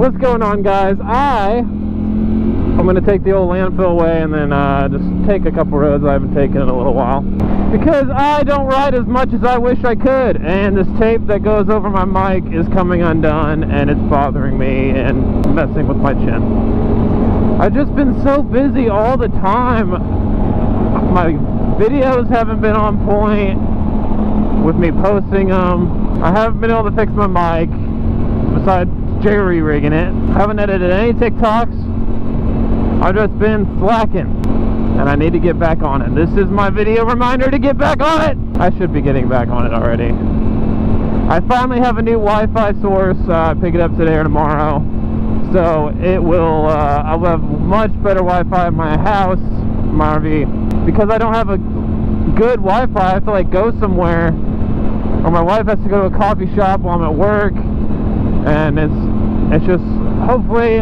What's going on, guys? I'm going to take the old landfill way and then just take a couple roads I haven't taken in a little while, because I don't ride as much as I wish I could, and this tape that goes over my mic is coming undone and it's bothering me and messing with my chin. I've just been so busy all the time. My videos haven't been on point with me posting them. I haven't been able to fix my mic besides jerry-rigging it. I haven't edited any TikToks. I've just been slacking, and I need to get back on it. This is my video reminder to get back on it! I should be getting back on it already. I finally have a new Wi-Fi source. I pick it up today or tomorrow. So it will, I'll have much better Wi-Fi in my house, my RV. Because I don't have a good Wi-Fi, I have to like go somewhere, or my wife has to go to a coffee shop while I'm at work, and it's just, hopefully,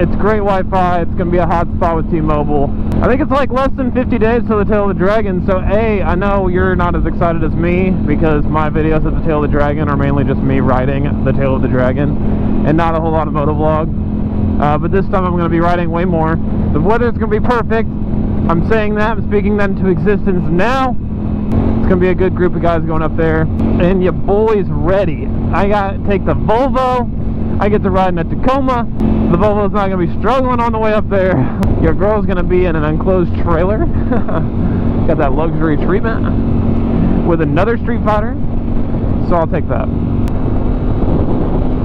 it's great Wi-Fi. It's going to be a hotspot with T-Mobile. I think it's like less than 50 days till the Tale of the Dragon, so A, I know you're not as excited as me, because my videos at the Tale of the Dragon are mainly just me riding the Tale of the Dragon, and not a whole lot of motovlog. But this time I'm going to be riding way more. The weather's going to be perfect. I'm saying that. I'm speaking that into existence now. It's going to be a good group of guys going up there. And your boy's ready. I got to take the Volvo. I get to ride in a Tacoma. The Volvo's not going to be struggling on the way up there. Your girl's going to be in an enclosed trailer. Got that luxury treatment with another Street Fighter. So I'll take that.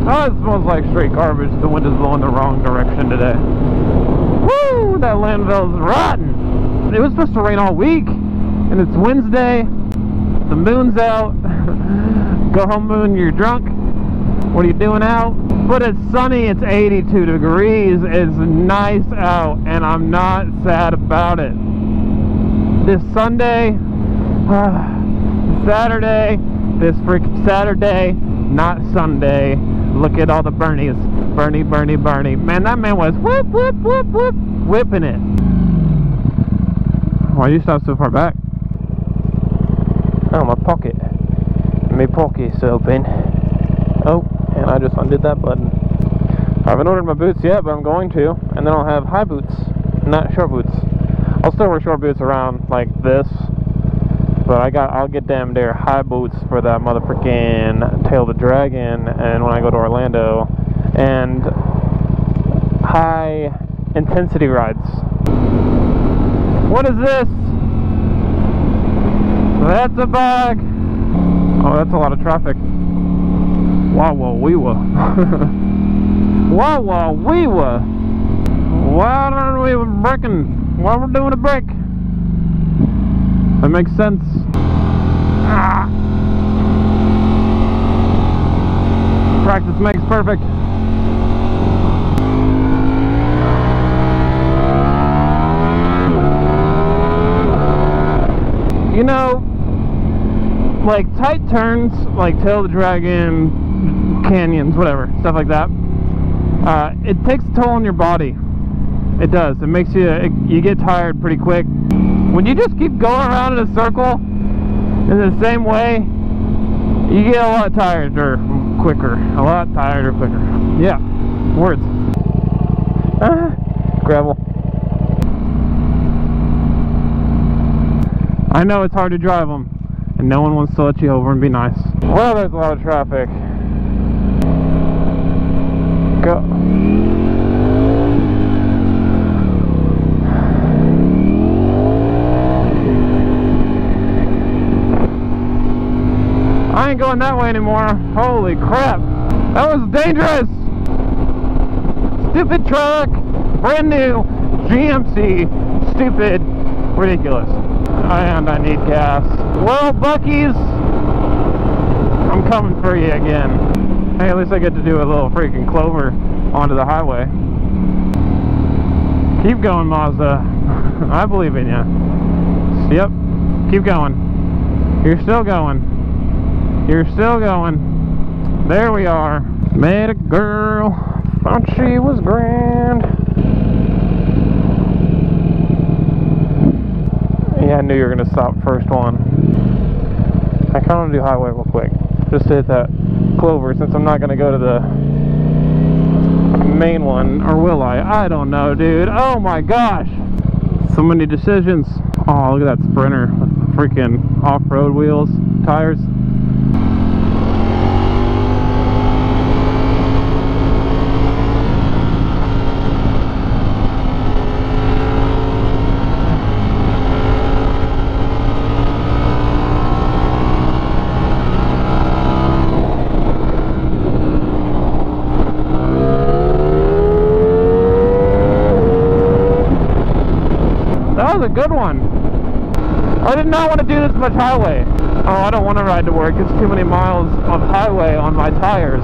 Oh, it smells like straight garbage. The wind is blowing the wrong direction today. Woo! That landfill's rotten. It was supposed to rain all week, and it's Wednesday. The moon's out. Go home, moon. You're drunk. What are you doing out? But it's sunny, it's 82 degrees, it's nice out, and I'm not sad about it. This Sunday, Saturday, this freaking Saturday, not Sunday. Look at all the Bernies. Bernie, Bernie, Bernie. Man, that man was whip, whip, whip, whip, whipping it. Why you stop so far back? Oh, my pocket. My pocket's open. Oh, and I just undid that button. I haven't ordered my boots yet, but I'm going to. And then I'll have high boots, not short boots. I'll still wear short boots around like this, but I'll get damn near high boots for that motherfucking Tale of the Dragon, and when I go to Orlando, and high intensity rides. What is this? That's a bug. Oh, that's a lot of traffic. Wah-wah-wee-wah. Wah-wah-wee-wah. Why are we breaking? Why we're doing a break? That makes sense. Ah. Practice makes perfect. You know, like tight turns, like Tale of the Dragon, canyons, whatever, stuff like that, it takes a toll on your body. It does. It makes you, you get tired pretty quick. When you just keep going around in a circle in the same way, you get a lot tired or quicker. A lot tired or quicker. Yeah. Words. Gravel. I know it's hard to drive them, and no one wants to let you over and be nice. Well, there's a lot of traffic. Go. I ain't going that way anymore. Holy crap. That was dangerous. Stupid truck. Brand new GMC. Stupid. Ridiculous. And I need gas. Well, Buc-ee's, I'm coming for you again. Hey, at least I get to do a little freaking clover onto the highway. Keep going, Mazda. I believe in you. Yep. Keep going. You're still going. You're still going. There we are. Met a girl. Thought she was grand. Yeah, I knew you were going to stop first one. I kind of want to do highway real quick. Just to hit that clover, since I'm not going to go to the main one, or will I? I don't know, dude. Oh my gosh, so many decisions. Oh, look at that Sprinter with freaking off-road wheels, tires. A good one. I did not want to do this much highway. Oh, I don't want to ride to work. It's too many miles of highway on my tires.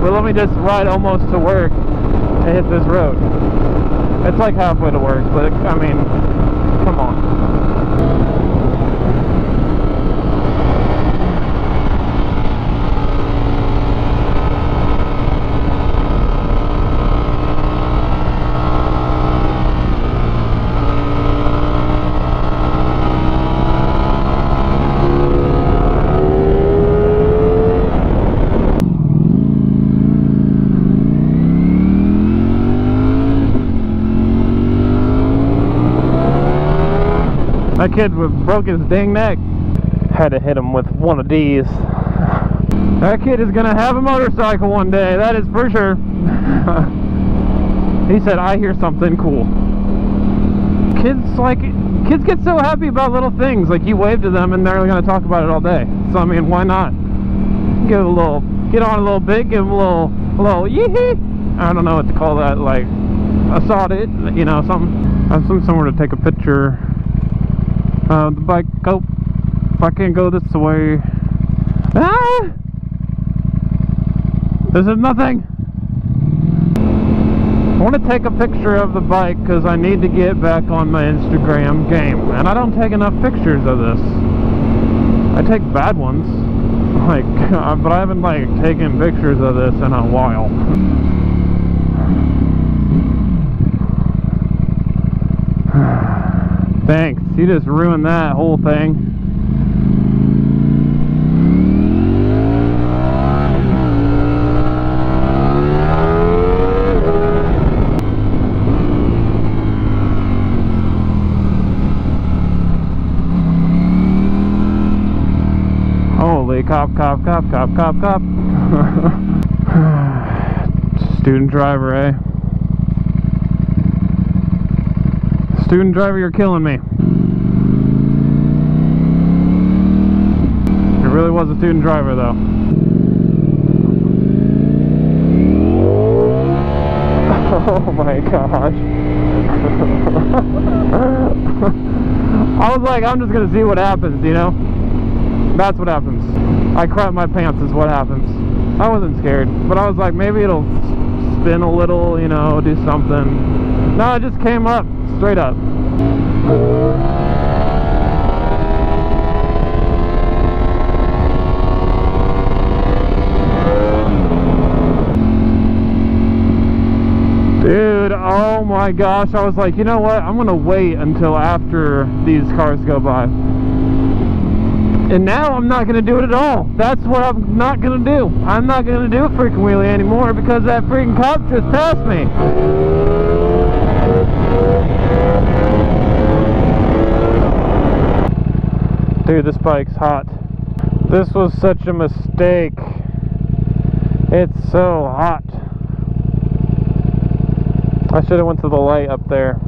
But let me just ride almost to work and hit this road. It's like halfway to work, but I mean, come on. That kid broke his dang neck. Had to hit him with one of these. That kid is gonna have a motorcycle one day, that is for sure. He said, I hear something cool. Kids get so happy about little things. Like, you wave to them and they're gonna talk about it all day. So I mean, why not? Give it a little, get on a little bit, give them a little yee-hee. I don't know what to call that, like, I saw it, you know, something. I was somewhere to take a picture. The bike, oh, if I can't go this way. Ah! This is nothing. I want to take a picture of the bike because I need to get back on my Instagram game. And I don't take enough pictures of this. I take bad ones. Like, but I haven't, like, taken pictures of this in a while. Thanks. You just ruined that whole thing. Holy cop. Student driver, eh? Student driver, you're killing me. It really was a student driver, though. Oh my gosh. I was like, I'm just gonna see what happens, you know? That's what happens. I crap my pants is what happens. I wasn't scared, but I was like, maybe it'll spin a little, you know, do something. No, it just came up. Straight up. Dude, oh my gosh. I was like, you know what? I'm gonna wait until after these cars go by. And now I'm not gonna do it at all. That's what I'm not gonna do. I'm not gonna do a freaking wheelie anymore because that freaking cop just passed me. Dude, this bike's hot. This was such a mistake. It's so hot. I should have went to the light up there.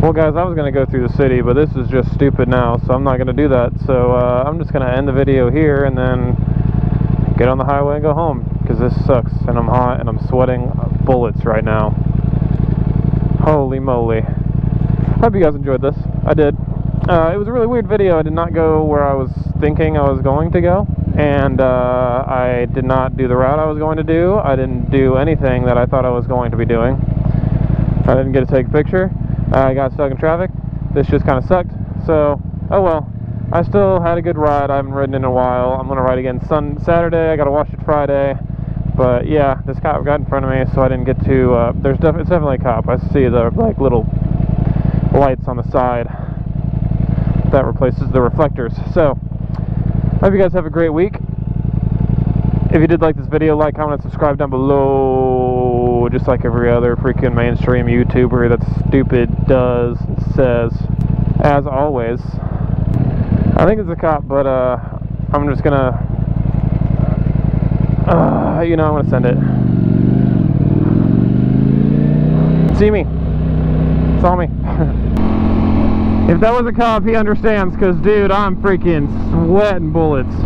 Well, guys, I was going to go through the city, but this is just stupid now, so I'm not going to do that. So I'm just going to end the video here and then get on the highway and go home, because this sucks, and I'm hot, and I'm sweating bullets right now. Holy moly. Hope you guys enjoyed this. I did. It was a really weird video. I did not go where I was thinking I was going to go, and I did not do the route I was going to do. I didn't do anything that I thought I was going to be doing. I didn't get to take a picture. I got stuck in traffic. This just kind of sucked, so oh well. I still had a good ride. I haven't ridden in a while. I'm going to ride again Saturday. I got to watch it Friday. But yeah, this cop got in front of me, so I didn't get to, it's definitely a cop. I see the, like, little lights on the side that replaces the reflectors. So, hope you guys have a great week. If you did like this video, like, comment, subscribe down below, just like every other freaking mainstream YouTuber that's stupid does, says. As always, I think it's a cop, but I'm just gonna, you know, I'm gonna send it. See me. Saw me. If that was a cop, he understands, because, dude, I'm freaking sweating bullets.